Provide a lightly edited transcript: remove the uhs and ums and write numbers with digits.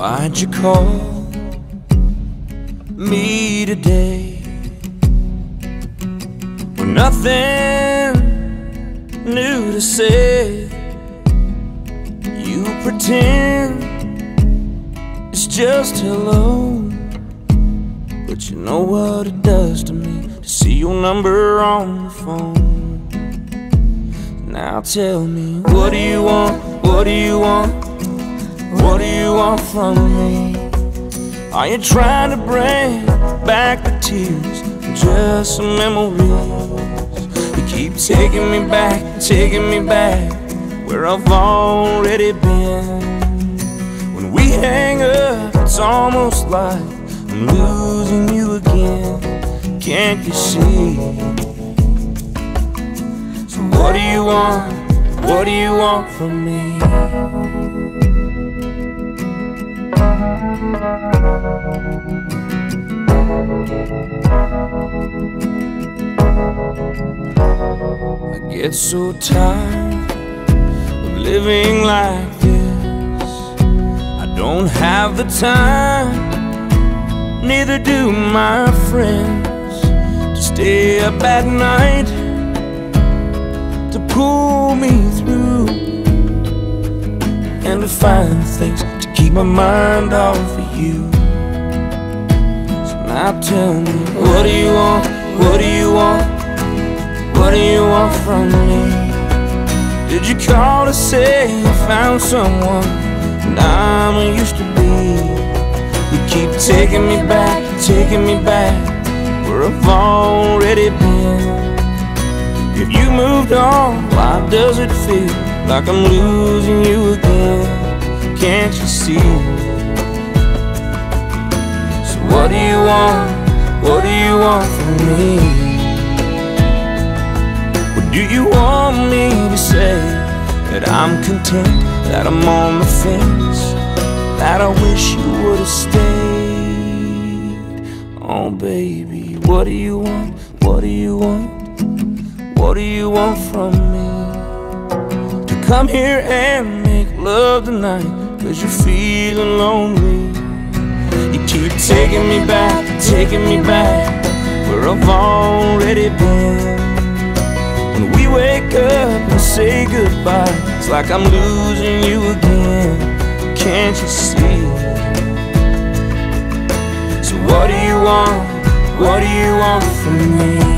Why'd you call me today when nothing new to say? You pretend it's just hello, but you know what it does to me to see your number on the phone. Now tell me, what do you want? What do you want? What do you want from me? Are you trying to bring back the tears, just some memories? You keep taking me back, where I've already been. When we hang up, it's almost like I'm losing you again. Can't you see? So what do you want? What do you want from me? I get so tired of living like this. I don't have the time, neither do my friends, to stay up at night to pull me through and to find things to keep my mind off of you. So now tell me, what do you want? What do you want? What do you want from me? Did you call to say you found someone and I'm used to be? You keep taking me back, where I've already been. If you moved on, why does it feel like I'm losing you again? Can't you see? So what do you want? What do you want from me? Do you want me to say that I'm content, that I'm on the fence, that I wish you would've stayed? Oh baby, what do you want? What do you want? What do you want from me? To come here and make love tonight, 'cause you're feeling lonely. You keep taking me back, where I've already been. When we wake up and say goodbye, it's like I'm losing you again. Can't you see? So what do you want? What do you want from me?